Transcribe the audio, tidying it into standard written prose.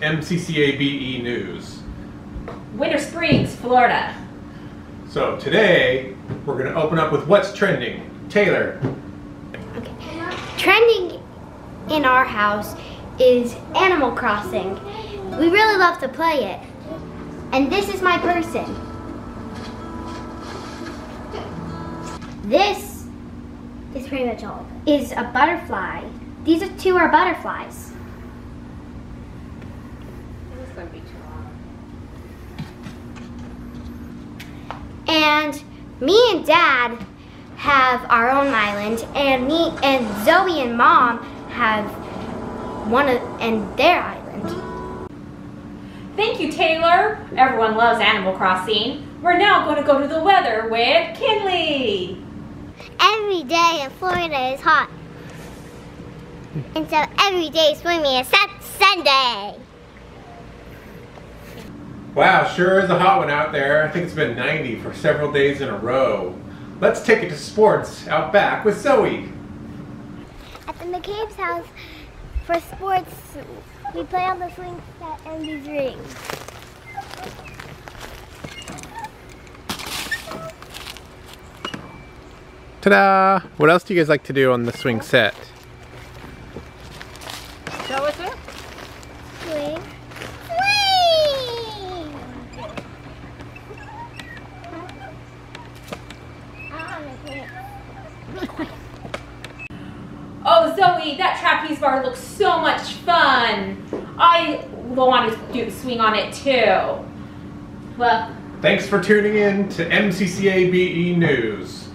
MCCABE News. Winter Springs, Florida. So today, we're going to open up with what's trending. Taylor. Okay. Trending in our house is Animal Crossing. We really love to play it. And this is my person. This is pretty much all. Is a butterfly. These are two are butterflies. This is going to be too long. And me and Dad have our own island, and me and Zoe and Mom have one and their island. Thank you, Taylor. Everyone loves Animal Crossing. We're now going to go to the weather with Kinley. Every day in Florida is hot, and so every day swimming except Sunday. Wow, sure is a hot one out there. I think it's been 90 for several days in a row. Let's take it to sports out back with Zoe. At the McCabe's house for sports, we play on the swing set and these rings. Ta-da! What else do you guys like to do on the swing set? Show us it. Swing. Oh, Zoe, that trapeze bar looks so much fun. I want to do swing on it too. Well, thanks for tuning in to MCCABE News.